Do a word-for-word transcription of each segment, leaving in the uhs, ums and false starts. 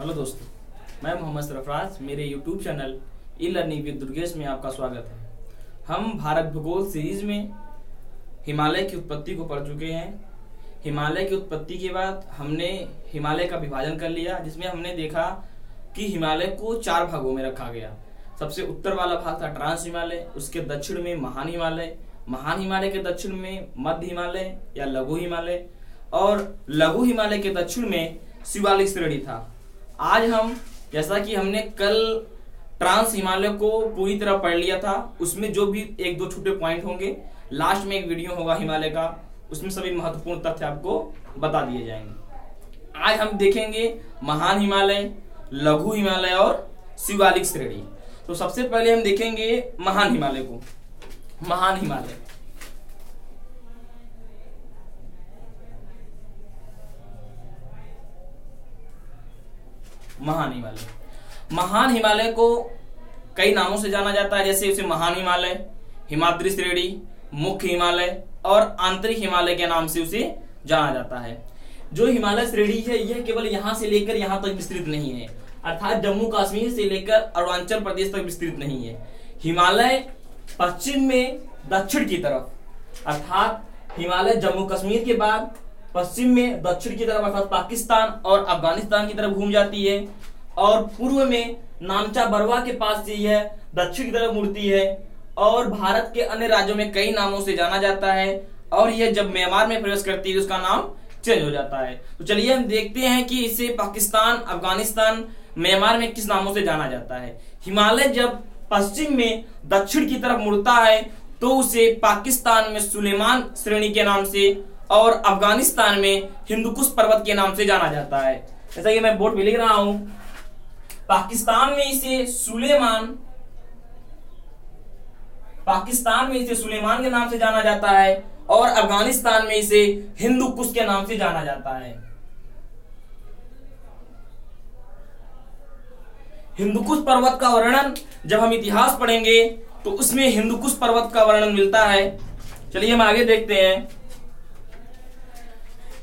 Hello दोस्तों, मैं मोहम्मद सरफराज। मेरे YouTube channel E learning with Durgesh में आपका स्वागत है। हम भारत भूगोल सीरीज में हिमालय की उत्पत्ति को पढ़ चुके हैं। हिमालय की उत्पत्ति के बाद हमने हिमालय का विभाजन कर लिया, जिसमें हमने देखा कि हिमालय को चार भागों में रखा गया। सबसे उत्तर वाला भाग था ट्रांस हिमालय, उसके दक्षिण में महान हिमालय, महान हिमालय के दक्षिण में मध्य हिमालय या लघु हिमालय, और लघु हिमालय के दक्षिण में शिवालिक श्रेणी था। आज हम, जैसा कि हमने कल ट्रांस हिमालय को पूरी तरह पढ़ लिया था, उसमें जो भी एक दो छोटे पॉइंट होंगे, लास्ट में एक वीडियो होगा हिमालय का, उसमें सभी महत्वपूर्ण तथ्य आपको बता दिए जाएंगे। आज हम देखेंगे महान हिमालय, लघु हिमालय और शिवालिक श्रेणी। तो सबसे पहले हम देखेंगे महान हिमालय को। महान हिमालय महान हिमालय महान हिमालय को कई नामों से जाना जाता है, जैसे उसे महान हिमालय, हिमाद्री श्रेणी, मुख्य हिमालय और आंतरिक हिमालय के नाम से उसे जाना जाता है। जो हिमालय श्रेणी है, यह केवल यहाँ से लेकर यहाँ तक विस्तृत नहीं है, अर्थात जम्मू कश्मीर से लेकर अरुणाचल प्रदेश तक विस्तृत नहीं है। हिमालय पश्चिम में दक्षिण की तरफ, अर्थात हिमालय जम्मू कश्मीर के बाद पश्चिम में दक्षिण की तरफ, अर्थात पाकिस्तान और अफगानिस्तान की तरफ घूम जाती है, और पूर्व में नामचा बरवा के पास से यह दक्षिण की तरफ मुड़ती है, और भारत के अन्य राज्यों में कई नामों से जाना जाता है, और यह जब म्यांमार में प्रवेश करती है उसका नाम चेंज हो जाता है। तो चलिए हम देखते हैं कि इसे पाकिस्तान, अफगानिस्तान, म्यांमार में किस नामों से जाना जाता है। हिमालय जब पश्चिम में दक्षिण की तरफ मुड़ता है तो उसे पाकिस्तान में सुलेमान श्रेणी के नाम से और अफगानिस्तान में हिंदुकुश पर्वत के नाम से जाना जाता है। जैसा कि मैं बोर्ड पे लिख रहा हूं, पाकिस्तान में इसे सुलेमान पाकिस्तान में इसे सुलेमान के नाम से जाना जाता है और अफगानिस्तान में इसे हिंदुकुश के नाम से जाना जाता है। हिंदुकुश पर्वत का वर्णन जब हम इतिहास पढ़ेंगे तो उसमें हिंदुकुश पर्वत का वर्णन मिलता है। चलिए हम आगे देखते हैं।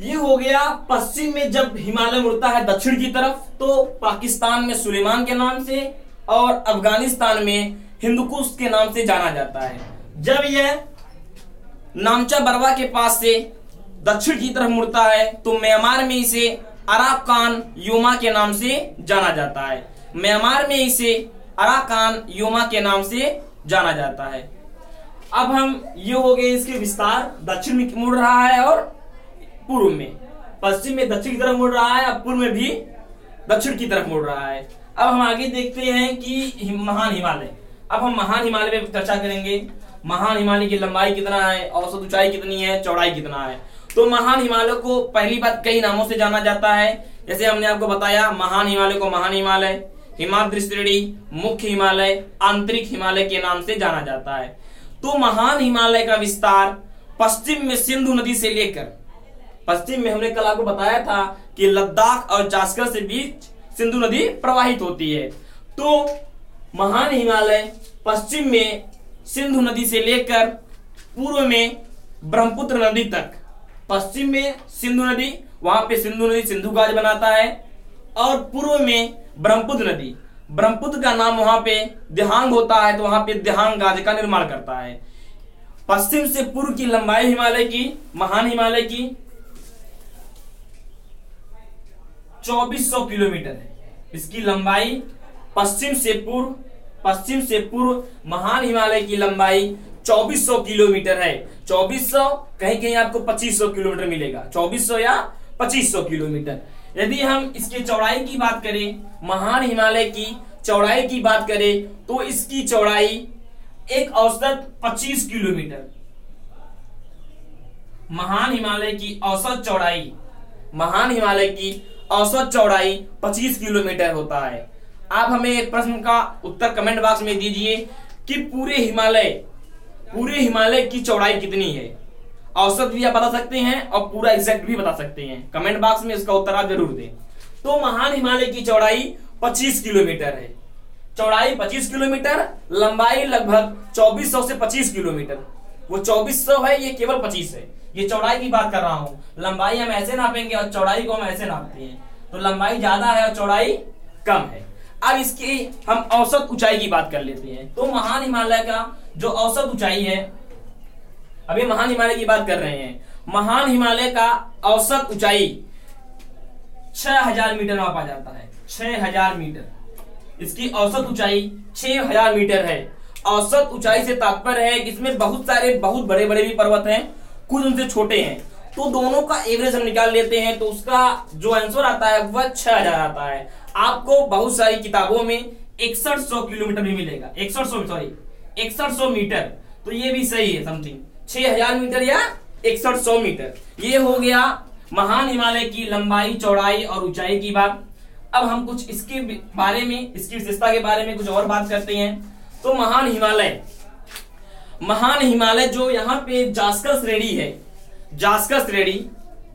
ये हो गया पश्चिम में जब हिमालय मुड़ता है दक्षिण की तरफ तो पाकिस्तान में सुलेमान के नाम से और अफगानिस्तान में हिंदुकुश के नाम से जाना जाता है। जब यह नामचा बरवा के पास से दक्षिण की तरफ मुड़ता है तो म्यांमार में इसे अराकान योमा के नाम से जाना जाता है। म्यांमार में इसे अराकान योमा के नाम से जाना जाता है। अब हम, ये हो गए इसके विस्तार, दक्षिण में मुड़ रहा है और पूर्व में, पश्चिम में दक्षिण की तरफ मुड़ रहा है और पूर्व में भी दक्षिण की तरफ मुड़ रहा है। अब हम आगे देखते हैं कि महान हिमालय, अब हम महान हिमालय पर चर्चा करेंगे। महान हिमालय की लंबाई कितना है, औसत ऊंचाई कितनी है, चौड़ाई कितना है। तो महान हिमालय को पहली बात कई नामों से जाना जाता है, जैसे हमने आपको बताया महान हिमालय को महान हिमालय, हिमाद्री श्रेणी, मुख्य हिमालय, आंतरिक हिमालय के नाम से जाना जाता है। तो महान हिमालय का विस्तार पश्चिम में सिंधु नदी से लेकर, पश्चिम में हमने कल आपको बताया था कि लद्दाख और जास्कर से बीच सिंधु नदी प्रवाहित होती है, तो महान हिमालय पश्चिम में सिंधु नदी से लेकर पूर्व में ब्रह्मपुत्र नदी तक। पश्चिम में सिंधु नदी, वहां पे सिंधु नदी सिंधु घाटी बनाता है, और पूर्व में ब्रह्मपुत्र नदी, ब्रह्मपुत्र का नाम वहां पे देहांग होता है तो वहां पे देहांग घाटी का निर्माण करता है। पश्चिम से पूर्व की लंबाई हिमालय की, महान हिमालय की चौबीस सौ किलोमीटर है। इसकी लंबाई पश्चिम से पूर्व पश्चिम से पूर्व महान हिमालय की लंबाई चौबीस सौ किलोमीटर है। चौबीस सौ, कहीं कहीं आपको पच्चीस सौ किलोमीटर मिलेगा, चौबीस सौ या पच्चीस सौ किलोमीटर। यदि हम इसकी चौड़ाई की बात करें, महान हिमालय की चौड़ाई की बात करें तो इसकी चौड़ाई एक औसत पच्चीस किलोमीटर, महान हिमालय की औसत चौड़ाई महान हिमालय की औसत चौड़ाई पच्चीस किलोमीटर होता है। आप हमें एक प्रश्न का उत्तर कमेंट बॉक्स में दीजिए कि पूरे हिमालय पूरे हिमालय की चौड़ाई कितनी है। औसत भी आप बता सकते हैं और पूरा एग्जैक्ट भी बता सकते हैं। कमेंट बॉक्स में इसका उत्तर आप जरूर दें। तो महान हिमालय की चौड़ाई पच्चीस किलोमीटर है, चौड़ाई पच्चीस किलोमीटर, लंबाई लगभग चौबीस सौ से पच्चीस किलोमीटर। वो चौबीस सौ है, ये केवल पच्चीस है, ये चौड़ाई की बात कर रहा हूँ। लंबाई हम ऐसे नापेंगे और चौड़ाई को हम ऐसे नापते हैं। तो लंबाई ज्यादा है और चौड़ाई कम है। अब इसकी हम औसत ऊंचाई की बात कर लेते हैं। तो महान हिमालय का जो औसत ऊंचाई है, अभी महान हिमालय की बात कर रहे हैं, महान हिमालय का औसत ऊंचाई छह हज़ार मीटर मापा जाता है। छह हज़ार मीटर इसकी औसत ऊंचाई छह हज़ार मीटर है। औसत ऊंचाई से तात्पर्य है कि इसमें बहुत सारे बहुत बड़े बड़े भी पर्वत हैं, कुछ उनसे छोटे हैं, तो दोनों का एवरेज हम निकाल लेते हैं। तो उसका जो आंसर आता है वह छह हज़ार आता है। आपको बहुत सारी किताबों में इकसठ सौ किलोमीटर भी मिलेगा, इकसठ सौ सॉरी इकसठ सौ मीटर, तो ये भी सही है समथिंग। छह हज़ार मीटर या इकसठ सौ मीटर, ये हो गया महान हिमालय की लंबाई, चौड़ाई और ऊंचाई की बात। अब हम कुछ इसके बारे में, इसकी विशेषता के बारे में कुछ और बात करते हैं। तो महान हिमालय, महान हिमालय जो यहाँ पे जास्कर श्रेणी है, जास्कर श्रेणी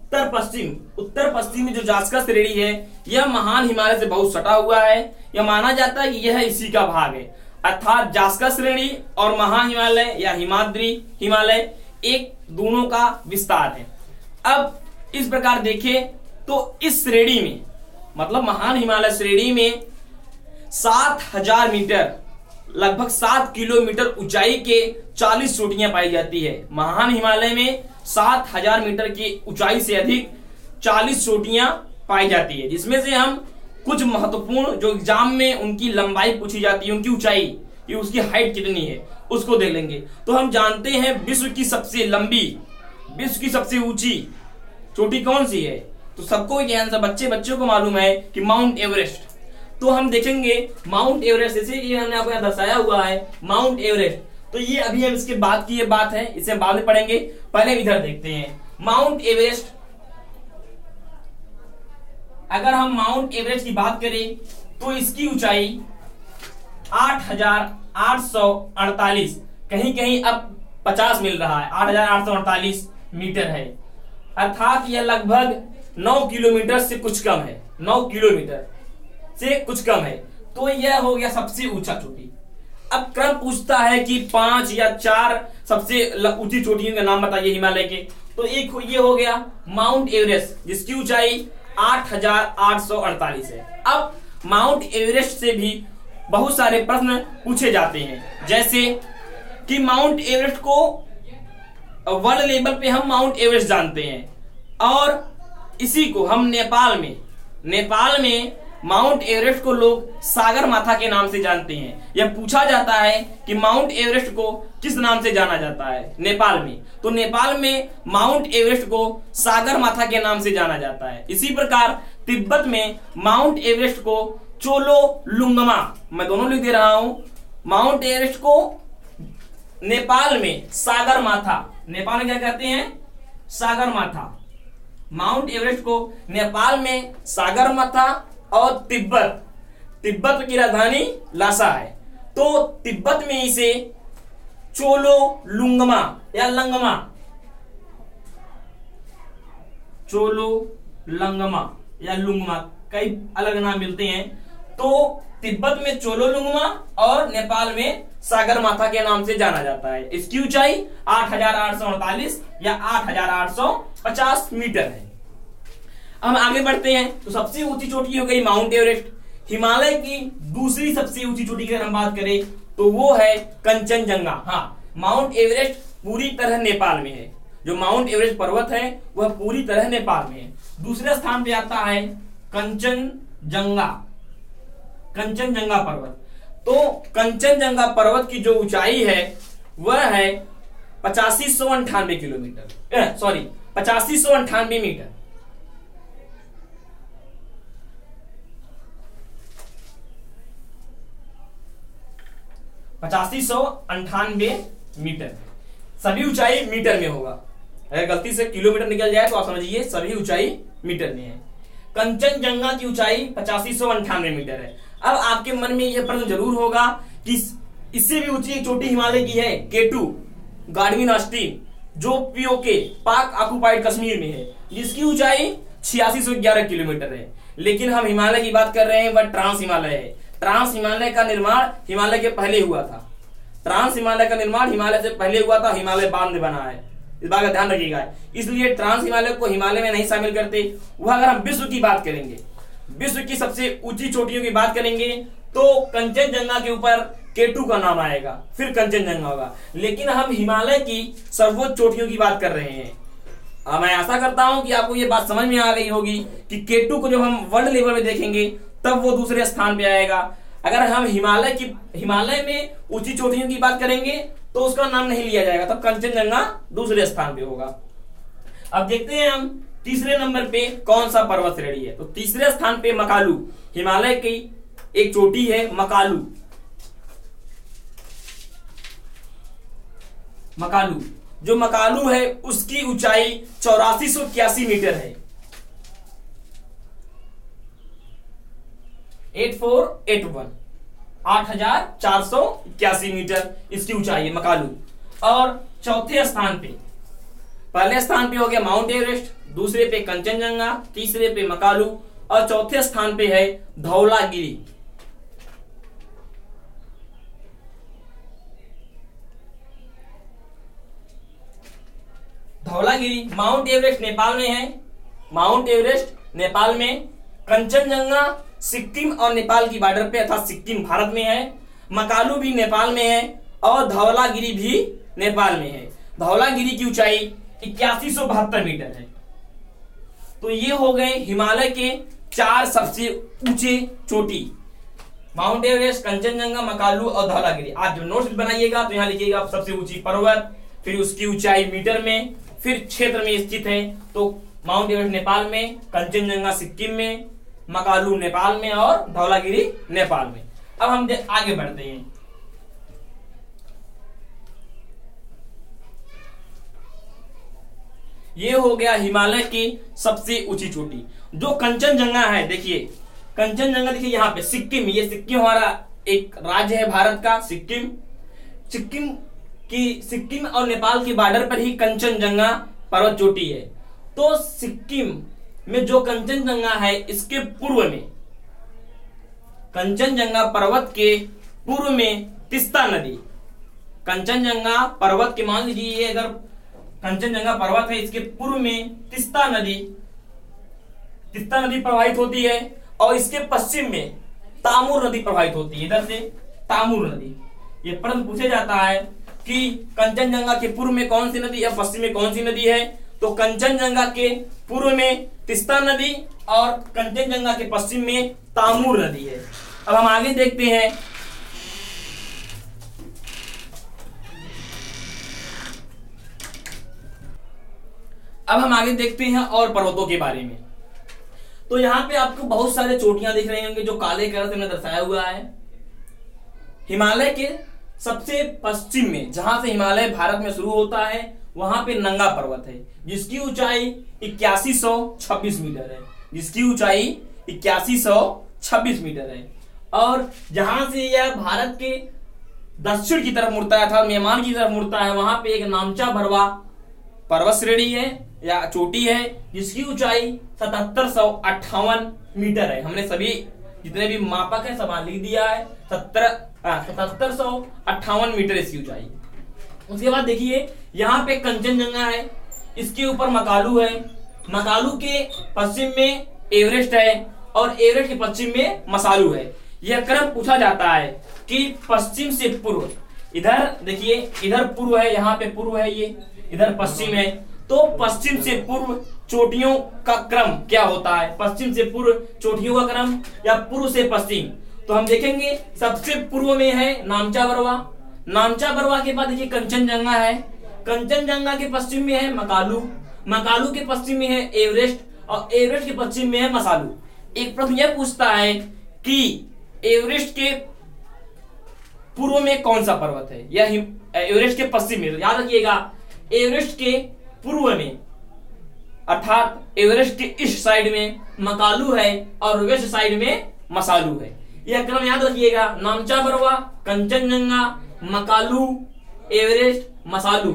उत्तर पश्चिम, उत्तर पश्चिम में जो जास्कर श्रेणी है यह महान हिमालय से बहुत सटा हुआ है। यह माना जाता है कि यह इसी का भाग है, अर्थात जास्कर श्रेणी और महान हिमालय या हिमाद्री हिमालय एक दोनों का विस्तार है। अब इस प्रकार देखें तो इस श्रेणी में, मतलब महान हिमालय श्रेणी में सात हज़ार मीटर, लगभग सात किलोमीटर ऊंचाई के चालीस चोटियां पाई जाती है। महान हिमालय में सात हज़ार मीटर की ऊंचाई से अधिक चालीस चोटियां पाई जाती है, जिसमें से हम कुछ महत्वपूर्ण जो एग्जाम में उनकी लंबाई पूछी जाती है, उनकी ऊंचाई, ये उसकी हाइट कितनी है, उसको देख लेंगे। तो हम जानते हैं विश्व की सबसे लंबी, विश्व की सबसे ऊंची चोटी कौन सी है? तो सबको ये आंसर, बच्चे बच्चों को मालूम है कि माउंट एवरेस्ट। तो हम देखेंगे माउंट एवरेस्ट, जैसे ये हमने आपको यहाँ दर्शाया हुआ है माउंट एवरेस्ट, तो ये अभी हम इसके बाद की ये बात है, इसे हम बाद में पढ़ेंगे, पहले इधर देखते हैं माउंट एवरेस्ट। अगर हम माउंट एवरेस्ट की बात करें तो इसकी ऊंचाई आठ हज़ार आठ सौ अड़तालीस, कहीं कहीं अब पचास मिल रहा है, आठ हजार आठ सौ अड़तालीस मीटर है, अर्थात यह लगभग नौ किलोमीटर से कुछ कम है, नौ किलोमीटर से कुछ कम है। तो यह हो गया सबसे ऊंचा चोटी। अब क्रम पूछता है कि पांच या चार सबसे ऊंची चोटियों का नाम बताइए हिमालय के, तो एक ये हो गया माउंट एवरेस्ट जिसकी ऊंचाई आठ हज़ार आठ सौ अड़तालीस है। अब माउंट एवरेस्ट से भी बहुत सारे प्रश्न पूछे जाते हैं, जैसे कि माउंट एवरेस्ट को वर्ल्ड लेवल पे हम माउंट एवरेस्ट जानते हैं, और इसी को हम नेपाल में, नेपाल में माउंट एवरेस्ट को लोग सागर माथा के नाम से जानते हैं। यह पूछा जाता है कि माउंट एवरेस्ट को किस नाम से जाना जाता है नेपाल में, तो नेपाल में माउंट एवरेस्ट को सागर माथा के नाम से जाना जाता है। इसी प्रकार तिब्बत में माउंट एवरेस्ट को चोलो लुंगमा, मैं दोनों लिख दे रहा हूं, माउंट एवरेस्ट को नेपाल में सागर माथा, नेपाल में क्या कहते हैं सागर माथा, माउंट एवरेस्ट को नेपाल में सागर माथा, और तिब्बत, तिब्बत की राजधानी लासा है, तो तिब्बत में इसे चोलो लुंगमा या लंगमा, चोलो लंगमा या लुंगमा, कई अलग नाम मिलते हैं। तो तिब्बत में चोलो लुंगमा और नेपाल में सागर माथा के नाम से जाना जाता है। इसकी ऊंचाई आठ हज़ार आठ सौ अड़तालीस या आठ हज़ार आठ सौ पचास मीटर है। हम आगे बढ़ते हैं, तो सबसे ऊंची चोटी हो गई माउंट एवरेस्ट। हिमालय की दूसरी सबसे ऊंची चोटी की अगर हम बात करें तो वो है कंचनजंगा। हाँ, माउंट एवरेस्ट पूरी तरह नेपाल में है, जो माउंट एवरेस्ट पर्वत है वह पूरी तरह नेपाल में है। दूसरे स्थान पर आता है कंचनजंगा, कंचनजंगा पर्वत। तो कंचनजंगा पर्वत की जो ऊंचाई है वह है पचासी सौ अंठानवे किलोमीटर सॉरी पचासी सौ अंठानवे मीटर, पचासी सौ अंठानवे मीटर। सभी ऊंचाई मीटर में होगा, अगर गलती से किलोमीटर निकल जाए तो आप समझिए सभी ऊंचाई मीटर में है। कंचनजंगा की ऊंचाई पचासी सौ अंठानवे मीटर है। अब आपके मन में यह प्रश्न जरूर होगा कि इससे भी ऊंची चोटी हिमालय की है केटू, गार्डविन ऑस्टिन, जो पीओके पाक ऑक्युपाइड कश्मीर में है, जिसकी ऊंचाई छियासी सौ ग्यारह किलोमीटर है। लेकिन हम हिमालय की बात कर रहे हैं, वह ट्रांस हिमालय है। ट्रांस हिमालय का निर्माण हिमालय के पहले हुआ था, ट्रांस हिमालय का निर्माण हिमालय से पहले हुआ था, हिमालय बाद में बना है, इस बात का ध्यान रखिएगा। इसलिए ट्रांस हिमालय को हिमालय में नहीं शामिल करते। वह अगर हम विश्व की बात करेंगे विश्व की सबसे ऊंची चोटियों की बात करेंगे तो कंचनजंगा के ऊपर केटू का नाम आएगा, फिर कंचनजंगा होगा। लेकिन हम हिमालय की सर्वोच्च चोटियों की बात कर रहे हैं। मैं आशा करता हूं कि आपको ये बात समझ में आ गई होगी कि केटू को जब हम वर्ल्ड लेवल में देखेंगे तब वो दूसरे स्थान पे आएगा। अगर हम हिमालय की हिमालय में ऊंची चोटियों की बात करेंगे तो उसका नाम नहीं लिया जाएगा, तब कंचनजंगा दूसरे स्थान पे होगा। अब देखते हैं हम तीसरे नंबर पे कौन सा पर्वत श्रेणी है। तो तीसरे स्थान पे मकालू, हिमालय की एक चोटी है मकालू। मकालू जो मकालू है उसकी ऊंचाई चौरासी सौ इक्यासी मीटर है, एट फोर एट वन, आठ हजार चार सौ इक्यासी मीटर इसकी ऊंचाई है मकालू। और चौथे स्थान पे, पहले स्थान पे हो गया माउंट एवरेस्ट, दूसरे पे कंचनजंगा, तीसरे पे मकालू और चौथे स्थान पे है धौलागिरी। धौलागिरी माउंट एवरेस्ट नेपाल में है, माउंट एवरेस्ट नेपाल में, कंचनजंगा सिक्किम और नेपाल की बॉर्डर पे अर्थात सिक्किम भारत में है, मकालू भी नेपाल में है और धौलागिरी भी नेपाल में है। धौलागिरी की ऊंचाई इक्यासी सौ बहत्तर मीटर है। तो ये हो गए हिमालय के चार सबसे ऊंचे चोटी, माउंट एवरेस्ट, कंचनजंगा, मकालू और धौलागिरी। आप जब नोट्स बनाइएगा तो यहाँ लिखिएगा सबसे ऊंची पर्वत, फिर उसकी ऊंचाई मीटर में, फिर क्षेत्र में स्थित है तो माउंट एवरेस्ट नेपाल में, कंचनजंगा सिक्किम में, मकालू नेपाल में और धौलागिरी नेपाल में। अब हम आगे बढ़ते हैं। ये हो गया हिमालय की सबसे ऊंची चोटी जो कंचनजंगा है। देखिए कंचनजंगा, देखिए यहाँ पे सिक्किम, ये सिक्किम हमारा एक राज्य है भारत का, सिक्किम सिक्किम की सिक्किम और नेपाल की बॉर्डर पर ही कंचनजंगा पर्वत चोटी है। तो सिक्किम में जो कंचनजंगा है इसके पूर्व में, कंचनजंगा पर्वत के पूर्व में तिस्ता नदी, कंचनजंगा पर्वत के, मान लीजिए अगर कंचनजंगा पर्वत है इसके पूर्व में तिस्ता नदी, तिस्ता नदी प्रवाहित होती है और इसके पश्चिम में तामूर नदी प्रवाहित होती है। इधर से तामूर नदी। ये प्रश्न पूछा जाता है कि कंचनजंगा के पूर्व में कौन सी नदी या पश्चिम में कौन सी नदी है, तो कंचनजंगा के पूर्व में तिस्ता नदी और कंचनजंगा के पश्चिम में तामूर नदी है। अब हम आगे देखते हैं। अब हम आगे देखते हैं और पर्वतों के बारे में। तो यहाँ पे आपको बहुत सारे चोटियां दिख रही होंगी जो काले कलर से हमने दर्शाया हुआ है। हिमालय के सबसे पश्चिम में, जहां से हिमालय भारत में शुरू होता है, वहां पे नंगा पर्वत है जिसकी ऊंचाई इक्यासी सौ छब्बीस मीटर है, जिसकी ऊंचाई इक्यासी सौ छब्बीस मीटर है। और जहां से यह भारत के दक्षिण की तरफ मुड़ता है था म्यांमार की तरफ मुड़ता है, वहां पे एक नामचा भरवा पर्वत श्रेणी है या चोटी है जिसकी ऊंचाई सतहत्तर सौ अट्ठावन मीटर है। हमने सभी जितने भी मापक है समान लिख दिया है, सतहत्तर सौ अट्ठावन मीटर इसकी ऊंचाई। उसके बाद देखिए यहाँ पे कंचनजंगा है, इसके ऊपर मकालू है, मकालू के पश्चिम में एवरेस्ट है और एवरेस्ट के पश्चिम में मसालू है। यह क्रम पूछा जाता है कि पश्चिम से पूर्व, इधर देखिए इधर पूर्व है, यहाँ पे पूर्व है, ये इधर पश्चिम है, तो पश्चिम से पूर्व चोटियों का क्रम क्या होता है, पश्चिम से पूर्व चोटियों का क्रम या पूर्व से पश्चिम। तो हम देखेंगे सबसे पूर्व में है नामचा बरवा, नामचा बरवा के बाद देखिए कंचनजंगा है, कंचनजंगा के पश्चिम में है मकालू, मकालू के पश्चिम में है एवरेस्ट और एवरेस्ट के पश्चिम में है मसालू। एक प्रश्न यह पूछता है कि एवरेस्ट के पूर्व में कौन सा पर्वत है या एवरेस्ट के पश्चिम में। याद रखिएगा एवरेस्ट के पूर्व में अर्थात एवरेस्ट के ईस्ट साइड में मकालू है और वेस्ट साइड में मसालू है। यह क्रम याद रखिएगा, नामचा बरवा, कंचनजंगा, मकालू, एवरेस्ट, मसालू।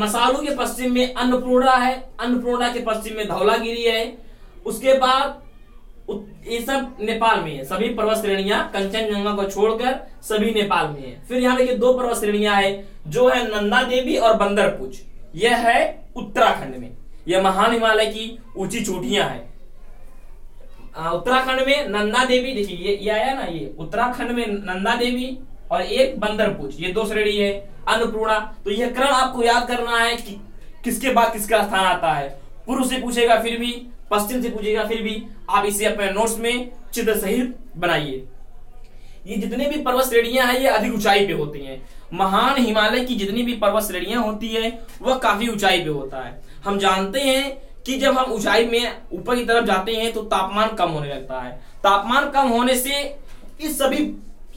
मसालू के पश्चिम में अन्नपूर्णा है, अन्नपूर्णा के पश्चिम में धौलागिरी है, उसके बाद ये सब नेपाल में है। सभी पर्वत श्रेणियां कंचनजंगा को छोड़कर सभी नेपाल में है। फिर यहाँ देखिए दो पर्वत श्रेणियां है जो है नंदा देवी और बंदरपुछ, यह है उत्तराखंड में। यह महान हिमालय की ऊंची चोटियां है। उत्तराखंड में नंदा देवी, देखिए ये, ये आया ना, ये उत्तराखंड में नंदा देवी और एक बंदरपुछ, ये दो श्रेणी है, अन्नपूर्णा। तो यह क्रम आपको याद करना है कि किसके बाद किसका स्थान आता है। पूर्व से पूछेगा फिर भी, पश्चिम से पूछेगा फिर भी। आप इसे अपने नोट्स में चित्र सहित बनाइए। ये जितने भी पर्वत श्रेणियां हैं ये अधिक ऊंचाई पे होती हैं। महान हिमालय की जितनी भी पर्वत श्रेणियां होती है वह काफी ऊंचाई पे होता है। हम जानते हैं कि जब हम ऊंचाई में ऊपर की तरफ जाते हैं तो तापमान कम होने लगता है। तापमान कम होने से इस सभी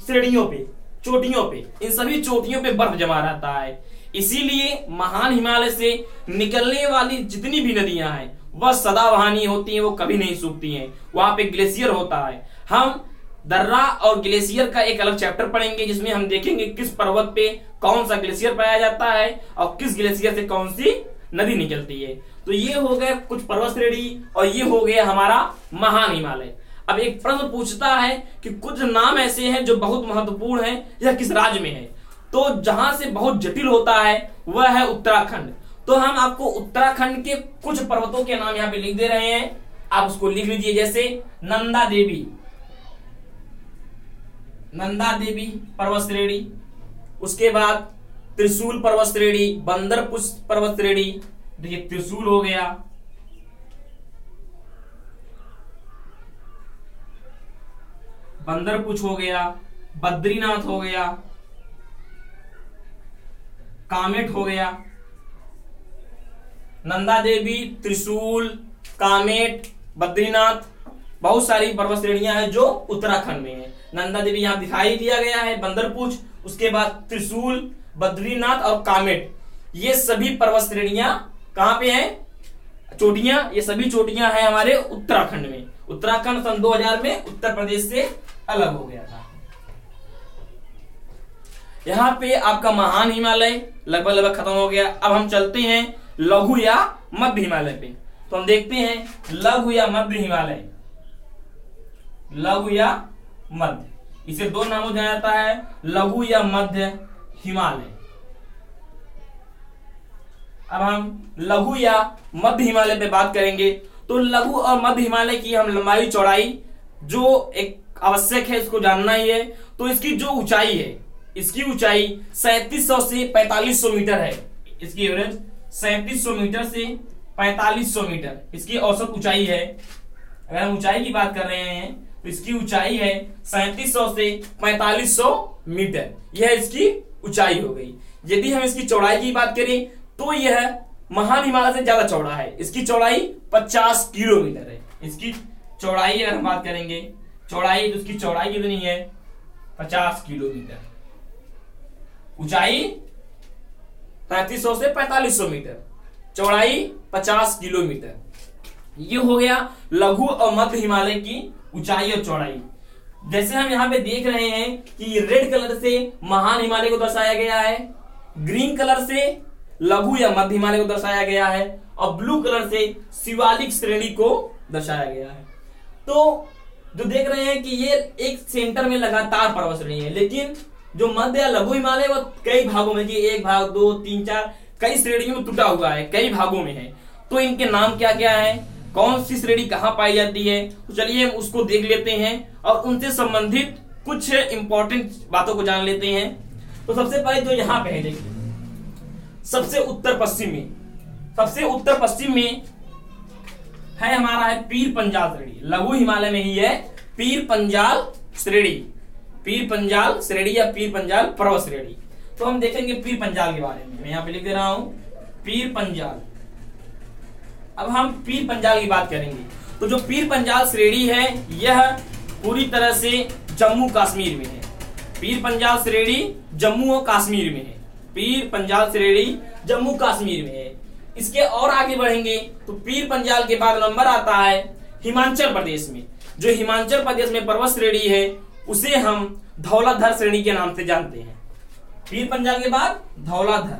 श्रेणियों पे, चोटियों पे, इन सभी चोटियों पे बर्फ जमा रहता है। इसीलिए महान हिमालय से निकलने वाली जितनी भी नदियां हैं वह सदा वहानी होती हैं, वो कभी नहीं सूखती हैं। वहां पे ग्लेशियर होता है। हम दर्रा और ग्लेशियर का एक अलग चैप्टर पढ़ेंगे जिसमें हम देखेंगे किस पर्वत पे कौन सा ग्लेशियर पाया जाता है और किस ग्लेशियर से कौन सी नदी निकलती है। तो ये हो गया कुछ पर्वत श्रेणी और ये हो गया हमारा महान हिमालय। अब एक प्रश्न पूछता है कि कुछ नाम ऐसे हैं जो बहुत महत्वपूर्ण हैं, यह किस राज्य में है। तो जहां से बहुत जटिल होता है वह है उत्तराखंड। तो हम आपको उत्तराखंड के कुछ पर्वतों के नाम यहाँ पे लिख दे रहे हैं, आप उसको लिख लीजिए। जैसे नंदा देवी, नंदा देवी पर्वत श्रेणी, उसके बाद त्रिशूल पर्वत श्रेणी, बंदरपुछ पर्वत श्रेणी, देखिए त्रिशूल हो गया, बंदरपुछ हो गया, बद्रीनाथ हो गया, कामेट हो गया। नंदा देवी, त्रिशूल, कामेट, बद्रीनाथ, बहुत सारी पर्वत श्रेणियां हैं जो उत्तराखंड में है। नंदा देवी यहाँ दिखाई दिया गया है, बंदरपुछ, उसके बाद त्रिशूल, बद्रीनाथ और कामेट, ये सभी पर्वत श्रेणियां कहाँ पे हैं, चोटियां, ये सभी चोटियां हैं हमारे उत्तराखंड में। उत्तराखंड सन दो हज़ार में उत्तर प्रदेश से अलग हो गया था। यहाँ पे आपका महान हिमालय लगभग लगभग खत्म हो गया। अब हम चलते हैं लघु या मध्य हिमालय पे। तो हम देखते हैं लघु या मध्य हिमालय, लघु या मध्य, इसे दो नामों जाना जाता है, लघु या मध्य हिमालय। अब हम लघु या मध्य हिमालय पे बात करेंगे। तो लघु और मध्य हिमालय की हम लंबाई चौड़ाई जो एक आवश्यक है इसको जानना ही है। तो इसकी जो ऊंचाई है, इसकी ऊंचाई सैंतीस सौ से पैंतालीस सौ मीटर है। इसकी एवरेज सैंतीस सौ मीटर से पैंतालीस सौ मीटर इसकी औसत ऊंचाई है। अगर हम ऊंचाई की बात कर रहे हैं तो इसकी ऊंचाई है सैंतीस सौ से पैंतालीस सौ मीटर, यह इसकी ऊंचाई हो गई। यदि हम इसकी चौड़ाई की बात करें तो यह महान हिमालय से ज्यादा चौड़ा है। इसकी चौड़ाई पचास किलोमीटर है। इसकी चौड़ाई अगर हम बात करेंगे चौड़ाई, तो इसकी चौड़ाई कितनी है, पचास किलोमीटर। ऊंचाई पैंतीस सौ से पैंतालीस सौ मीटर, चौड़ाई पचास किलोमीटर। ये हो गया लघु और मध्य हिमालय की ऊंचाई और चौड़ाई। जैसे हम यहाँ पे देख रहे हैं कि रेड कलर से महान हिमालय को दर्शाया गया है, ग्रीन कलर से लघु या मध्य हिमालय को दर्शाया गया है और ब्लू कलर से शिवालिक श्रेणी को दर्शाया गया है। तो जो देख रहे हैं कि ये एक सेंटर में लगातार पर्वत श्रेणी है, लेकिन जो मध्य या लघु हिमालय वो कई भागों में, कि एक भाग, दो, तीन, चार, कई श्रेणियों में टूटा हुआ है, कई भागों में है। तो इनके नाम क्या क्या है, कौन सी श्रेणी कहाँ पाई जाती है, तो चलिए हम उसको देख लेते हैं और उनसे संबंधित कुछ इंपॉर्टेंट बातों को जान लेते हैं। तो सबसे पहले जो यहाँ पे है, देखिए सबसे उत्तर पश्चिम में, सबसे उत्तर पश्चिम में है हमारा है पीर पंजाल श्रेणी। लघु हिमालय में ही है पीर पंजाल श्रेणी, पीर पंजाल श्रेणी या पीर पंजाल पर्वत श्रेणी। तो हम देखेंगे पीर पंजाल के बारे में, मैं यहाँ पे लिख दे रहा हूं पीर पंजाल। अब हम पीर पंजाल की बात करेंगे तो जो पीर पंजाल श्रेणी है यह पूरी तरह से जम्मू कश्मीर में है। पीर पंजाल श्रेणी जम्मू और कश्मीर में है। पीर पंजाल श्रेणी जम्मू कश्मीर में है। इसके और आगे बढ़ेंगे तो पीर पंजाल के बाद नंबर आता है हिमाचल प्रदेश में। जो हिमाचल प्रदेश में पर्वत श्रेणी है उसे हम धौलाधर श्रेणी के नाम से जानते हैं। पीर पंजाल के बाद धौलाधर,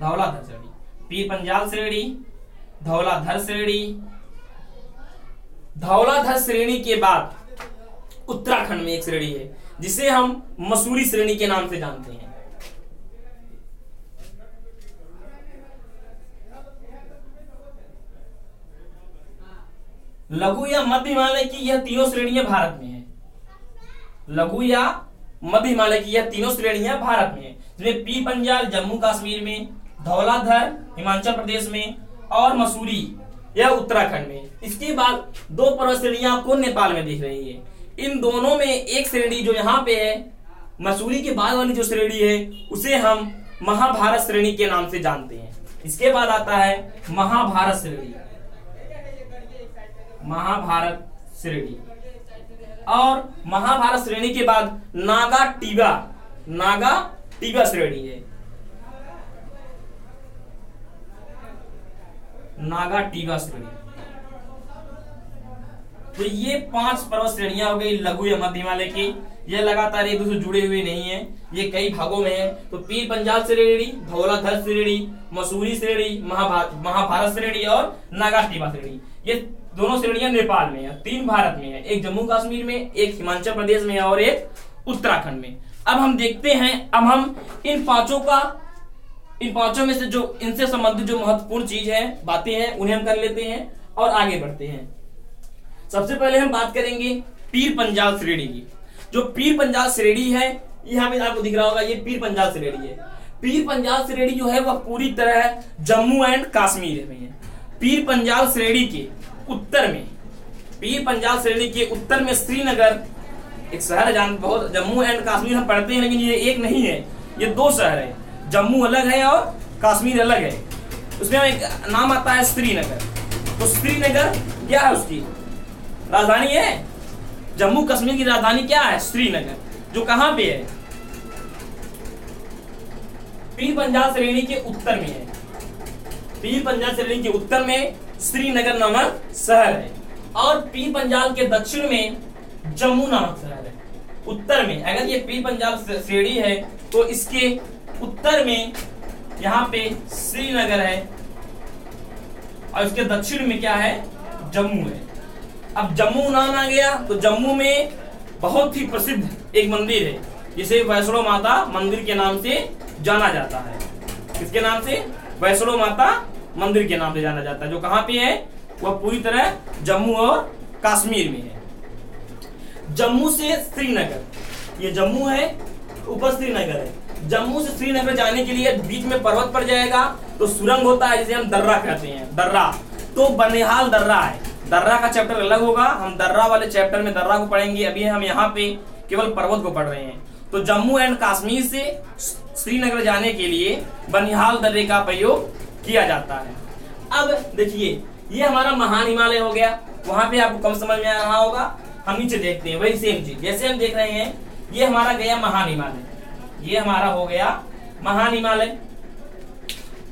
धौलाधर श्रेणी, पीर पंजाल श्रेणी, धौलाधर श्रेणी। धौलाधर श्रेणी के बाद उत्तराखंड में एक श्रेणी है जिसे हम मसूरी श्रेणी के नाम से जानते हैं। लघु या मध्य हिमालय की यह तीनों श्रेणियां भारत में है। लघु या मध्य हिमालय की यह तीनों श्रेणियां भारत में है, जिसमें पी पंजाल जम्मू कश्मीर में, धौलाधर हिमाचल प्रदेश में और मसूरी यह उत्तराखंड में। इसके बाद दो पर्वत श्रेणियां आपको नेपाल में दिख रही है। इन दोनों में एक श्रेणी जो यहाँ पे है, मसूरी के बाद वाली जो श्रेणी है, उसे हम महाभारत श्रेणी के नाम से जानते हैं। इसके बाद आता है महाभारत श्रेणी, महाभारत श्रेणी, और महाभारत श्रेणी के बाद नागा टीबा, नागा टीबा श्रेणी है, नागा टीबा श्रेणी। तो ये पांच पर्वत श्रेणियां हो गई लघु या मध्य हिमालय की। ये लगातार एक दूसरे जुड़े हुए नहीं है, ये कई भागों में है। तो पीर पंजाल श्रेणी, धौलाधर श्रेणी, मसूरी श्रेणी, महाभारत महाभारत श्रेणी और नागाटीवा श्रेणी, ये दोनों श्रेणियां नेपाल में है, तीन भारत में है, एक जम्मू कश्मीर में, एक हिमाचल प्रदेश में और एक उत्तराखंड में। अब हम देखते हैं, अब हम इन पांचों का इन पांचों में से जो इनसे संबंधित जो महत्वपूर्ण चीज है, बातें हैं, उन्हें हम कर लेते हैं और आगे बढ़ते हैं। सबसे पहले हम बात करेंगे पीर पंजाल श्रेणी की। जो पीर पंजाल श्रेणी है, यहाँ पे आपको दिख रहा होगा, ये पीर पंजाल श्रेणी है। पीर पंजाल श्रेणी जो है वह पूरी तरह जम्मू एंड कश्मीर में है। पीर पंजाल श्रेणी के उत्तर में, पीर पंजाल श्रेणी के उत्तर में श्रीनगर एक शहर है। जान बहुत जम्मू एंड कश्मीर हम पढ़ते हैं, लेकिन ये एक नहीं है, ये दो शहर है। जम्मू अलग है और कश्मीर अलग है। उसमें एक नाम आता है श्रीनगर। तो श्रीनगर क्या है, उसकी राजधानी है, जम्मू कश्मीर की राजधानी क्या है, श्रीनगर, जो कहां पे है, पीर पंजाल श्रेणी के उत्तर में है। पीर पंजाल श्रेणी के उत्तर में श्रीनगर नामक शहर है और पीर पंजाल के दक्षिण में जम्मू नामक शहर है। उत्तर में अगर ये पीर पंजाल श्रेणी है तो इसके उत्तर में यहाँ पे श्रीनगर है और इसके दक्षिण में क्या है, जम्मू है। अब जम्मू नाम आ गया तो जम्मू में बहुत ही प्रसिद्ध एक मंदिर है जिसे वैष्णो माता मंदिर के नाम से जाना जाता है। किसके नाम से? वैष्णो माता मंदिर के नाम से जाना जाता है, जो कहाँ पे है, वह पूरी तरह जम्मू और कश्मीर में है। जम्मू से श्रीनगर, ये जम्मू है, ऊपर श्रीनगर है। जम्मू से श्रीनगर जाने के लिए बीच में पर्वत पड़ जाएगा तो सुरंग होता है, जिसे हम दर्रा कहते हैं, दर्रा। तो बनिहाल दर्रा है, दर्रा का चैप्टर अलग होगा, हम दर्रा वाले चैप्टर में दर्रा को पढ़ेंगे। अभी हम यहाँ पे केवल पर्वत को पढ़ रहे हैं। तो जम्मू एंड कश्मीर से श्रीनगर जाने के लिए बनिहाल दर्रे का प्रयोग किया जाता है। अब देखिए, ये हमारा महान हिमालय हो गया, वहां पे आपको कम समझ में आ रहा होगा, हम नीचे देखते हैं वही सेम चीज जैसे हम देख रहे हैं। ये हमारा गया महान हिमालय, ये हमारा हो गया महान हिमालय।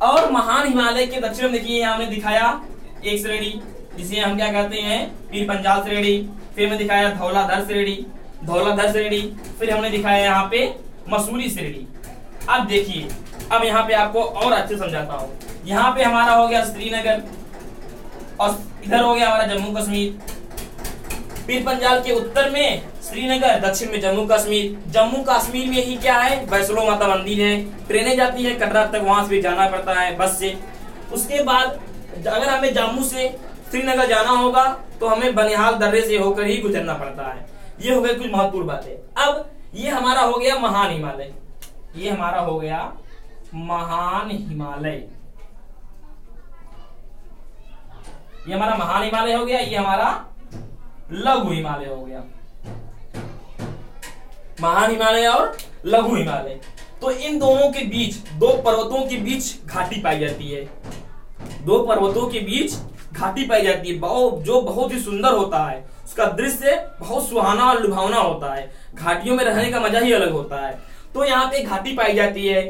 और महान हिमालय के दक्षिण में देखिए, हमने दिखाया एक श्रेणी जिसे हम क्या कहते हैं, पीर पंजाल श्रेणी। फिर हमने दिखाया धौलाधर श्रेणी, धौलाधर श्रेणी। फिर हमने दिखाया यहाँ पे मसूरी श्रेणी। अब देखिए, अब यहाँ पे आपको और अच्छे समझाता हूँ। यहाँ पे हमारा हो गया श्रीनगर और इधर हो गया हमारा जम्मू कश्मीर। पीर पंजाल के उत्तर में श्रीनगर, दक्षिण में जम्मू कश्मीर। जम्मू कश्मीर में ही क्या है, वैष्णो माता मंदिर है, ट्रेनें जाती है कटरा तक, वहां से जाना पड़ता है बस से। उसके बाद अगर हमें जम्मू से श्रीनगर जाना होगा तो हमें बनिहाल दर्रे से होकर ही गुजरना पड़ता है। ये हो गई कुछ महत्वपूर्ण बातें। अब ये हमारा हो गया महान हिमालय, ये हमारा हो गया महान हिमालय, ये हमारा महान हिमालय हो गया। ये हमारा लघु हिमालय हो गया, महान हिमालय और लघु हिमालय। तो इन दोनों के बीच, दो पर्वतों के बीच घाटी पाई जाती है, दो पर्वतों के बीच घाटी पाई जाती है, बहुत जो बहुत ही सुंदर होता है, उसका दृश्य बहुत सुहाना और लुभावना होता है। घाटियों में रहने का मजा ही अलग होता है। तो यहाँ पे घाटी पाई जाती है,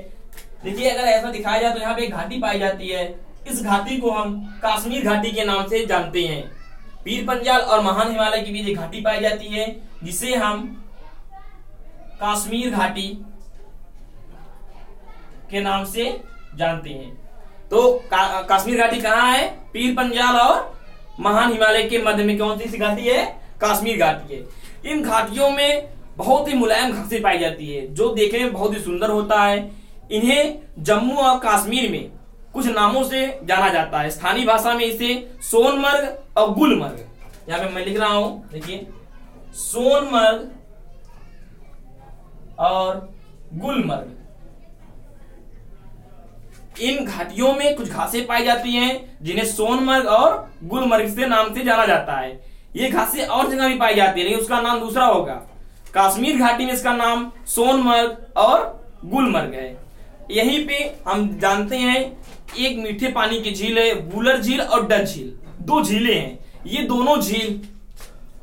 देखिए अगर ऐसा दिखाया जाए तो यहाँ पे घाटी पाई जाती है। इस घाटी को हम कश्मीर घाटी के नाम से जानते हैं। पीर पंजाल और महान हिमालय के बीच घाटी पाई जाती है जिसे हम कश्मीर घाटी के नाम से जानते हैं। तो कश्मीर घाटी कहाँ है, पीर पंजाल और महान हिमालय के मध्य में कौन सी घाटी है, कश्मीर घाटी है। इन घाटियों में बहुत ही मुलायम घासें पाई जाती है जो देखने में बहुत ही सुंदर होता है। इन्हें जम्मू और कश्मीर में कुछ नामों से जाना जाता है। स्थानीय भाषा में इसे सोनमर्ग और गुलमर्ग, यहाँ पे मैं लिख रहा हूं, देखिए सोनमर्ग और गुलमर्ग, इन घाटियों में कुछ घासें पाई जाती हैं जिन्हें सोनमर्ग और गुलमर्ग के नाम से जाना जाता है। ये घासें और जगह भी पाई जाती है लेकिन उसका नाम दूसरा होगा। कश्मीर घाटी में इसका नाम सोनमर्ग और गुलमर्ग है। यहीं पे हम जानते हैं एक मीठे पानी की झील है, बुलर झील और डल झील, दो झीलें हैं। ये दोनों झील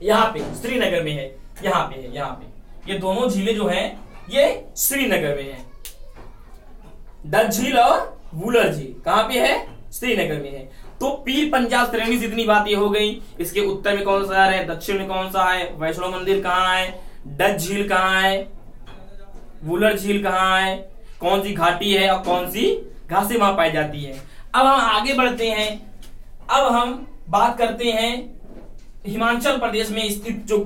यहाँ पे श्रीनगर में है, यहाँ पे है, यहाँ पे ये दोनों झीलें जो हैं ये श्रीनगर में है। डल झील और बुलर झील कहाँ पे है? श्रीनगर में है। तो पीर पंजाब श्रेणी से इतनी बातें हो गई। इसके उत्तर में कौन सा शहर है, दक्षिण में कौन सा है, वैष्णो मंदिर कहाँ है, डल झील कहाँ है, बुलर झील कहाँ है, कौन सी घाटी है और कौन सी घासें वहां पाई जाती है। अब हम आगे बढ़ते हैं। अब हम बात करते हैं हिमाचल प्रदेश में स्थित जो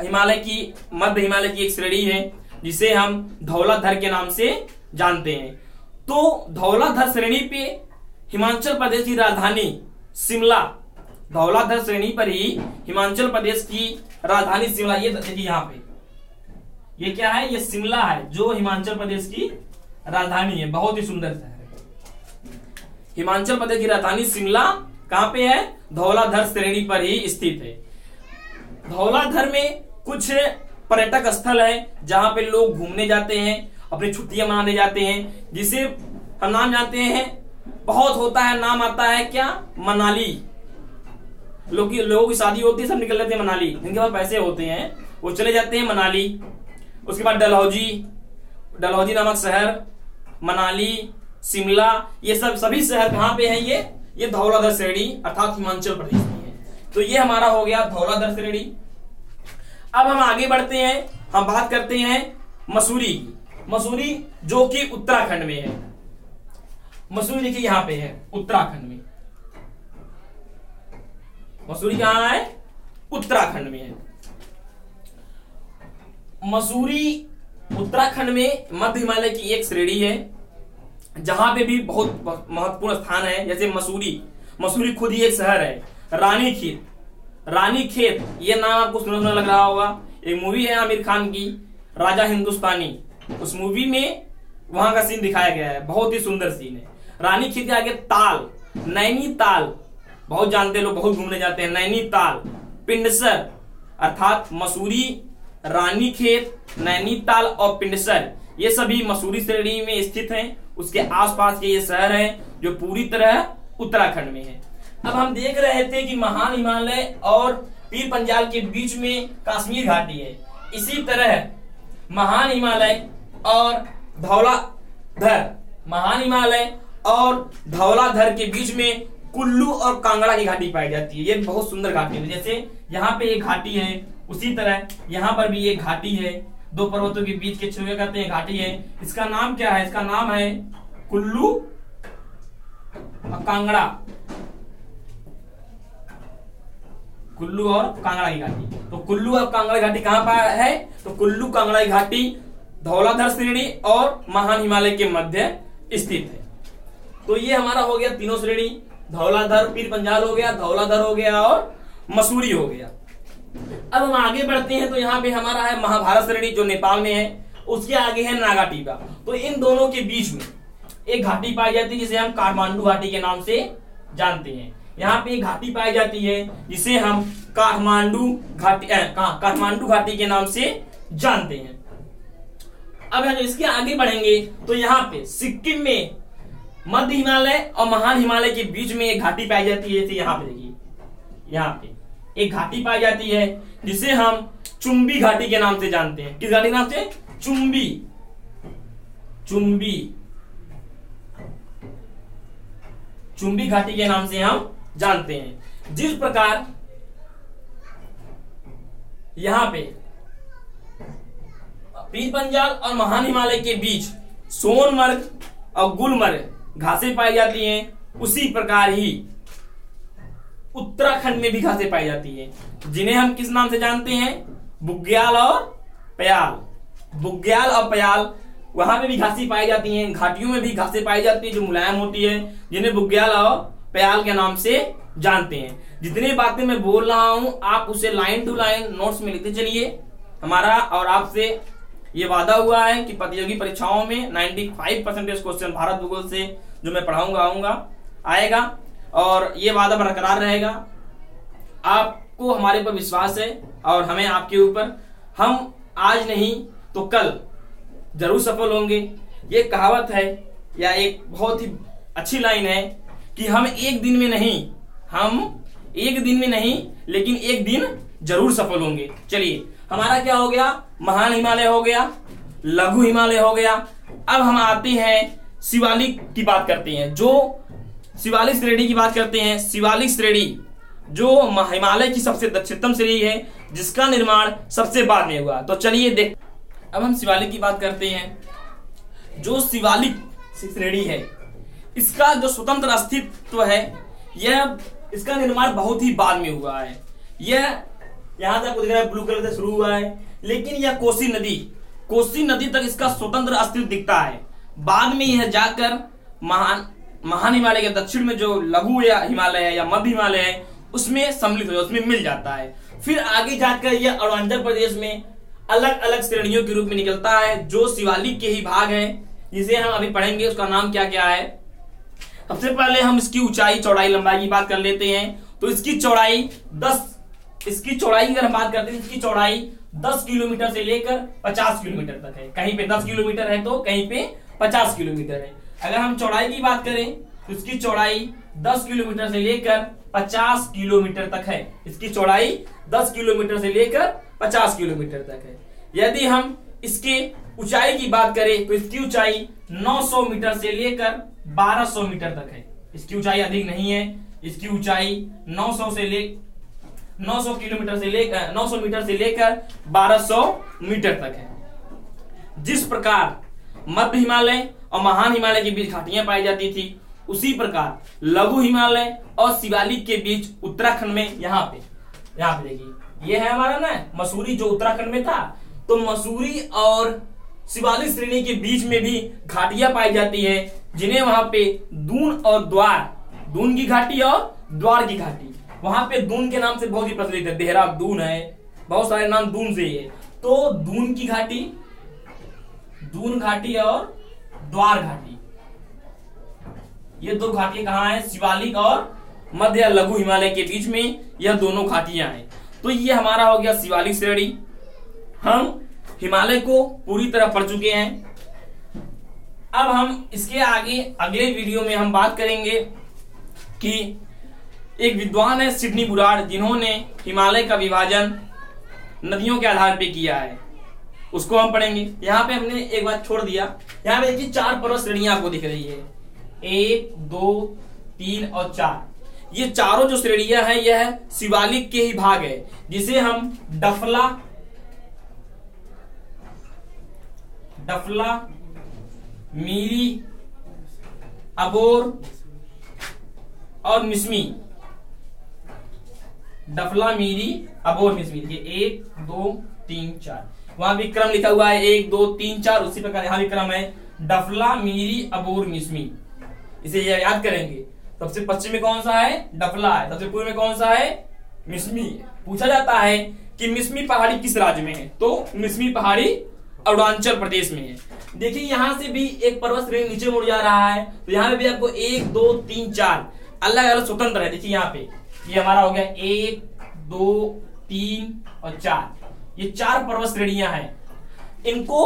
हिमालय की मध्य हिमालय की एक श्रेणी है जिसे हम धौलाधर के नाम से जानते हैं। तो धौलाधर श्रेणी पे हिमाचल प्रदेश की राजधानी शिमला, धौलाधर श्रेणी पर ही हिमाचल प्रदेश की राजधानी शिमला, ये देखिए यहाँ पे ये क्या है, ये शिमला है जो हिमाचल प्रदेश की राजधानी है। बहुत ही सुंदर शहर है। हिमाचल प्रदेश की राजधानी शिमला कहाँ पे है? धौलाधर श्रेणी पर ही स्थित है। धौलाधर में कुछ पर्यटक स्थल है जहां पे लोग घूमने जाते हैं, अपनी छुट्टियां मनाने जाते हैं, जिसे हम नाम जानते हैं, बहुत होता है नाम आता है क्या, मनाली। लोग लोगों की शादी होती है, सब निकल जाते हैं मनाली, जिनके पास पैसे होते हैं वो चले जाते हैं मनाली। उसके बाद डलहौजी, डलहौजी नामक शहर, मनाली, शिमला, ये सब सभी शहर कहाँ पे हैं? ये ये धौलाधर श्रेणी अर्थात हिमाचल प्रदेश में है। तो ये हमारा हो गया धौलाधर श्रेणी। अब हम आगे बढ़ते हैं, हम बात करते हैं मसूरी की। मसूरी जो कि उत्तराखंड में है। मसूरी देखिए यहाँ पे है उत्तराखंड में। मसूरी कहाँ है? उत्तराखंड में है। मसूरी उत्तराखंड में मध्य हिमालय की एक श्रेणी है जहां पे भी बहुत महत्वपूर्ण स्थान है, जैसे मसूरी। मसूरी खुद ही एक शहर है। रानीखेत, रानीखेत ये नाम आपको सुना सुना लग रहा होगा। एक मूवी है आमिर खान की, राजा हिंदुस्तानी, उस मूवी में वहां का सीन दिखाया गया है, बहुत ही सुंदर सीन है। रानीखेत के आगे ताल, नैनीताल, बहुत जानते लोग, बहुत घूमने जाते हैं नैनीताल। पिंडसर अर्थात मसूरी, रानीखेत, नैनीताल और पिंडसर ये सभी मसूरी श्रेणी में स्थित हैं। उसके आसपास के ये शहर हैं जो पूरी तरह उत्तराखंड में हैं। अब हम देख रहे थे कि महान हिमालय और पीर पंजाल के बीच में कश्मीर घाटी है। इसी तरह महान हिमालय और धौलाधर, महान हिमालय और धौलाधर के बीच में कुल्लू और कांगड़ा की घाटी पाई जाती है। ये बहुत सुंदर घाटी है। जैसे यहाँ पे एक घाटी है उसी तरह यहाँ पर भी एक घाटी है। दो पर्वतों के बीच के छुए कहते हैं घाटी है। इसका नाम क्या है? इसका नाम है कुल्लू और कांगड़ा, कुल्लू और कांगड़ा की घाटी। तो कुल्लू और कांगड़ा की घाटी कहाँ पर है? तो कुल्लू कांगड़ा की घाटी धौलाधर श्रेणी और महान हिमालय के मध्य स्थित है। तो ये हमारा हो गया तीनों श्रेणी, धौलाधर, पीर पंजाल हो गया, धौलाधर हो गया और मसूरी हो गया। अब हम आगे बढ़ते हैं। तो यहाँ पे हमारा है महाभारत श्रेणी जो नेपाल में है, उसके आगे है नागा टीला। तो इन दोनों के बीच में एक घाटी पाई जाती है जिसे हम काठमांडू घाटी के नाम से जानते हैं। यहाँ पे एक घाटी पाई जाती है जिसे हम काठमांडू घाटी काठमांडू घाटी के नाम से जानते हैं। अब हम इसके आगे बढ़ेंगे तो यहाँ पे सिक्किम में मध्य हिमालय और महान हिमालय के बीच में एक घाटी पाई जाती है। यहाँ पे देखिए, यहाँ पे एक घाटी पाई जाती है जिसे हम चुंबी घाटी के नाम से जानते हैं। किस घाटी के नाम से? चुंबी, चुंबी, चुंबी घाटी के नाम से हम जानते हैं। जिस प्रकार यहां पे पीर पंजाल और महान हिमालय के बीच सोनमर्ग और गुलमर्ग घासें पाई जाती हैं, उसी प्रकार ही उत्तराखंड में भी घासें पाई जाती हैं जिन्हें हम किस नाम से जानते हैं? बुग्याल और प्याल, बुग्याल और प्याल। वहां पे भी घासें पाई जाती हैं। घाटियों में भी घासें पाई जाती हैं जो मुलायम होती है, जिन्हें बुग्याल और प्याल के नाम से जानते हैं। जितनी बातें मैं बोल रहा हूं आप उसे लाइन टू लाइन नोट्स में लिखते चलिए। हमारा और आपसे ये वादा हुआ है कि प्रतियोगी परीक्षाओं में पचानवे परसेंटेज क्वेश्चन भारत भूगोल से जो मैं पढ़ाऊंगा आऊंगा आएगा और ये वादा बरकरार रहेगा। आपको हमारे पर विश्वास है और हमें आपके ऊपर। हम आज नहीं तो कल जरूर सफल होंगे। ये कहावत है या एक बहुत ही अच्छी लाइन है कि हम एक दिन में नहीं हम एक दिन में नहीं लेकिन एक दिन जरूर सफल होंगे। चलिए हमारा क्या हो गया, महान हिमालय हो गया, लघु हिमालय हो गया। अब हम आते हैं शिवालिक की बात करते हैं, जो शिवालिक श्रेणी की बात करते हैं। शिवालिक श्रेणी जो हिमालय की सबसे दक्षिणतम श्रेणी है जिसका निर्माण सबसे बाद में हुआ। तो चलिए देख अब हम शिवालिक की बात करते हैं। जो शिवालिक श्रेणी है इसका जो स्वतंत्र अस्तित्व है यह इसका निर्माण बहुत ही बाद में हुआ है। यह यहाँ से आपको दिख रहा है ब्लू कलर से शुरू हुआ है लेकिन यह कोसी नदी कोसी नदी तक इसका स्वतंत्र अस्तित्व दिखता है। बाद में यह जाकर महान महान हिमालय के दक्षिण में जो लघु या हिमालय है या मध्य हिमालय है उसमें सम्मिलित हो उसमें मिल जाता है। फिर आगे जाकर यह अरुणाचल प्रदेश में अलग अलग श्रेणियों के रूप में निकलता है जो शिवालिक के ही भाग है, जिसे हम अभी पढ़ेंगे उसका नाम क्या क्या है। सबसे पहले हम इसकी ऊंचाई चौड़ाई लंबाई की बात कर लेते हैं। तो इसकी चौड़ाई दस इसकी चौड़ाई की अगर हम बात करते हैं इसकी चौड़ाई दस किलोमीटर से लेकर पचास किलोमीटर तक है। कहीं पे दस किलोमीटर है तो कहीं पे पचास किलोमीटर है। अगर हम चौड़ाई की बात करें तो इसकी चौड़ाई दस किलोमीटर से लेकर पचास किलोमीटर तक है। इसकी चौड़ाई दस किलोमीटर से लेकर पचास किलोमीटर तक है। यदि हम इसके ऊंचाई की बात करें तो इसकी ऊंचाई नौ सौ मीटर से लेकर बारह सौ मीटर तक है। इसकी ऊंचाई अधिक नहीं है। इसकी ऊंचाई नौ सौ से ले नौ सौ किलोमीटर से लेकर नौ सौ मीटर से लेकर बारह सौ मीटर तक है। जिस प्रकार मध्य हिमालय और महान हिमालय के बीच घाटियां पाई जाती थी उसी प्रकार लघु हिमालय और शिवालिक के बीच उत्तराखंड में यहाँ पे यहाँ पे देखिए ये है हमारा ना मसूरी जो उत्तराखंड में था। तो मसूरी और शिवालिक श्रेणी के बीच में भी घाटियां पाई जाती है जिन्हें वहां पे दून और द्वार दून की घाटी और द्वार की घाटी वहां पे दून के नाम से बहुत ही प्रचलित है। देहरादून है, बहुत सारे नाम दून से ही है। तो दून की घाटी दून घाटी और द्वार घाटी ये दो घाटियां कहाँ हैं, शिवालिक और मध्य लघु हिमालय के बीच में यह दोनों घाटियां हैं। तो ये हमारा हो गया शिवालिक श्रेणी। हम हिमालय को पूरी तरह पढ़ चुके हैं। अब हम इसके आगे अगले वीडियो में हम बात करेंगे कि एक विद्वान है सिडनी बुराड जिन्होंने हिमालय का विभाजन नदियों के आधार पे किया है, उसको हम पढ़ेंगे। यहाँ पे हमने एक बात छोड़ दिया। यहाँ पे देखिए चार पर्वत श्रेणियां आपको दिख रही है, एक दो तीन और चार। ये चारों जो श्रेणियां हैं यह है शिवालिक के ही भाग है जिसे हम डफला डफला मीरी अबोर और मिश्मी डफला मीरी अबोर मिश्मी ये एक दो तीन चार वहां भी क्रम लिखा हुआ है एक दो तीन चार। उसी प्रकार यहाँ भी क्रम है डफला मीरी अबोर मिश्मी। इसे याद करेंगे। सबसे पश्चिम में कौन सा है, डफला है। सबसे पूर्व में कौन सा है, मिश्मी। पूछा जाता है कि मिश्मी पहाड़ी किस राज्य में है तो मिश्मी पहाड़ी अरुणाचल प्रदेश में है। देखिए यहाँ से भी एक पर्वत श्रेणी नीचे मुड़ जा रहा है तो यहाँ पे भी आपको एक दो तीन चार अलग अलग स्वतंत्र है। देखिए यहाँ पे ये हमारा हो गया एक दो तीन और चार। ये चार पर्वत श्रेणियां हैं। इनको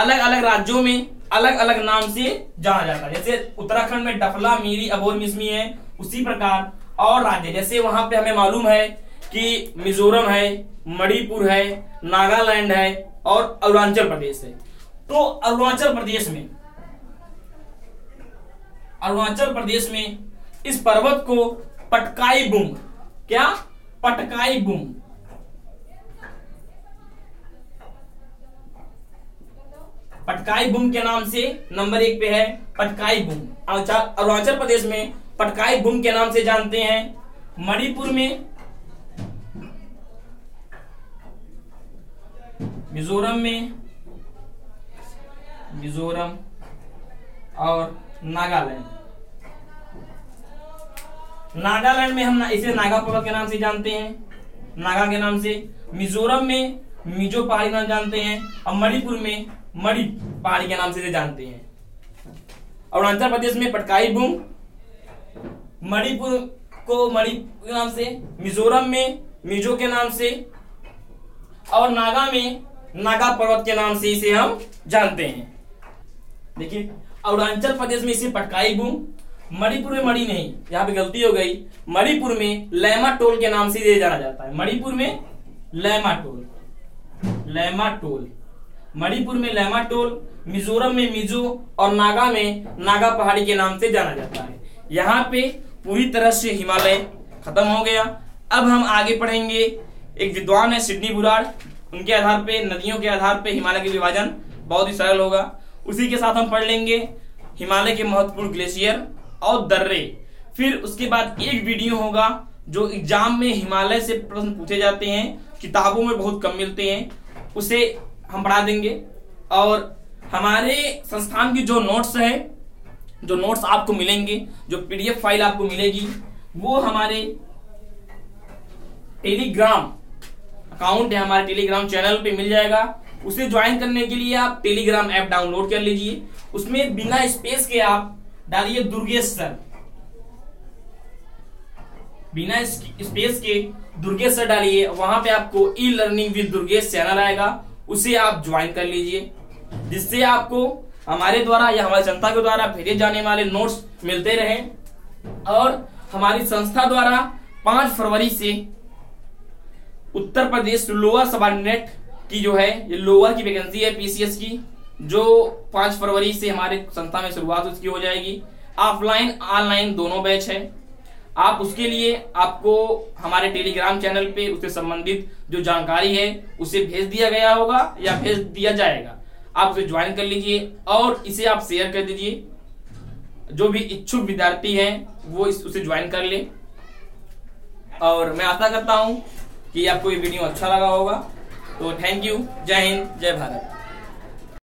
अलग अलग राज्यों में अलग अलग नाम से जाना जाता है। जैसे उत्तराखंड में डफला मीरी अबोर मिश्मी है, उसी प्रकार और राज्य जैसे वहां पे हमें मालूम है कि मिजोरम है, मणिपुर है, नागालैंड है और अरुणाचल प्रदेश है। तो अरुणाचल प्रदेश में अरुणाचल प्रदेश में इस पर्वत को पटकाई बुंग क्या पटकाई बुंग पटकाई बुंग के नाम से नंबर एक पे है पटकाई बुंग। अच्छा अरुणाचल प्रदेश में पटकाई बुंग के नाम से जानते हैं। मणिपुर में मिजोरम में मिजोरम और नागालैंड नागालैंड में हम इसे नागा पर्वत के नाम से जानते हैं, नागा के नाम से। मिजोरम में मिजो पहाड़ी नाम जानते हैं, और मणिपुर में मणि पहाड़ी के नाम से जानते हैं। अरुणाचल प्रदेश में पटकाई भूम, मणिपुर को मणि के नाम से, मिजोरम में मिजो के नाम से, और नागा में नागा पर्वत के नाम से इसे हम जानते हैं। देखिए अरुणाचल प्रदेश में इसे पटकाई भूम, मणिपुर में मणि नहीं, यहाँ पे गलती हो गई, मणिपुर में लैमा टोल के नाम से ये जाना जाता है। मणिपुर में लैमा टोल, लैमा टोल, मणिपुर में लैमा टोल, मिजोरम में मिजो, और नागा में नागा पहाड़ी के नाम से जाना जाता है। यहाँ पे पूरी तरह से हिमालय खत्म हो गया। अब हम आगे पढ़ेंगे, एक विद्वान है सिडनी बुराड, उनके आधार पे नदियों के आधार पे हिमालय के विभाजन बहुत ही सरल होगा। उसी के साथ हम पढ़ लेंगे हिमालय के महत्वपूर्ण ग्लेशियर और दर्रे। फिर उसके बाद एक वीडियो होगा जो एग्जाम में हिमालय से प्रश्न पूछे जाते हैं, किताबों में बहुत कम मिलते हैं, उसे हम पढ़ा देंगे। और हमारे संस्थान की जो नोट्स है, जो नोट्स आपको मिलेंगे, जो पीडीएफ फाइल आपको मिलेगी, वो हमारे टेलीग्राम अकाउंट है, हमारे टेलीग्राम चैनल पे मिल जाएगा। उसे ज्वाइन करने के लिए आप टेलीग्राम ऐप डाउनलोड कर लीजिए, उसमें बिना स्पेस के आप डालिए दुर्गेश सर, बिना स्पेस के दुर्गेश सर डालिए, वहां पे आपको ई लर्निंग विद दुर्गेश चैनल आएगा, उसे आप ज्वाइन कर लीजिए, जिससे आपको हमारे द्वारा या हमारी संस्था के द्वारा भेजे जाने वाले नोट्स मिलते रहें। और हमारी संस्था द्वारा पांच फरवरी से उत्तर प्रदेश लोअर सबऑर्डिनेट की जो है ये लोअर की वैकेंसी है पीसीएस की, जो पांच फरवरी से हमारे संस्था में शुरुआत उसकी हो जाएगी। ऑफलाइन ऑनलाइन दोनों बैच है। आप उसके लिए आपको हमारे टेलीग्राम चैनल पे उससे संबंधित जो जानकारी है उसे भेज दिया गया होगा या भेज दिया जाएगा, आप उसे ज्वाइन कर लीजिए और इसे आप शेयर कर दीजिए। जो भी इच्छुक विद्यार्थी है वो इस उसे ज्वाइन कर ले। और मैं आशा करता हूँ कि आपको ये वीडियो अच्छा लगा होगा। तो थैंक यू, जय हिंद, जय भारत।